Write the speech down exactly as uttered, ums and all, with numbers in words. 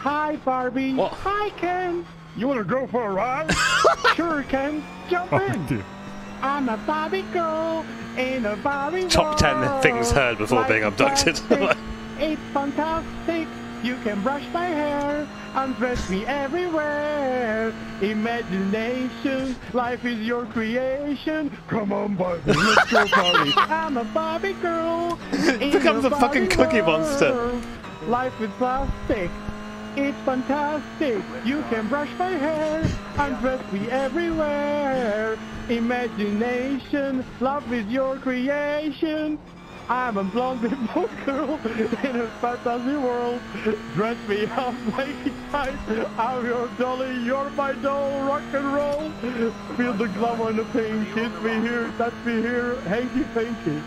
Hi, Barbie. Well, hi, Ken. You want to go for a ride? Sure, Ken. Jump oh, in. Dear. I'm a Barbie girl in a Barbie Top world. ten things heard before Life being abducted. It's fantastic. You can brush my hair, undress me everywhere. Imagination, life is your creation. Come on, Barbie, let's go, Barbie. I'm a Barbie girl. It becomes a, a fucking cookie world. monster. Life with plastic. It's fantastic. You can brush my hair, undress me everywhere. Imagination, love is your creation. I'm a blonde bimbo girl in a fantasy world. Dress me up like tight. I'm your dolly, you're my doll, rock and roll. Feel the glow on the pink. Kiss me here, touch me here, hanky panky.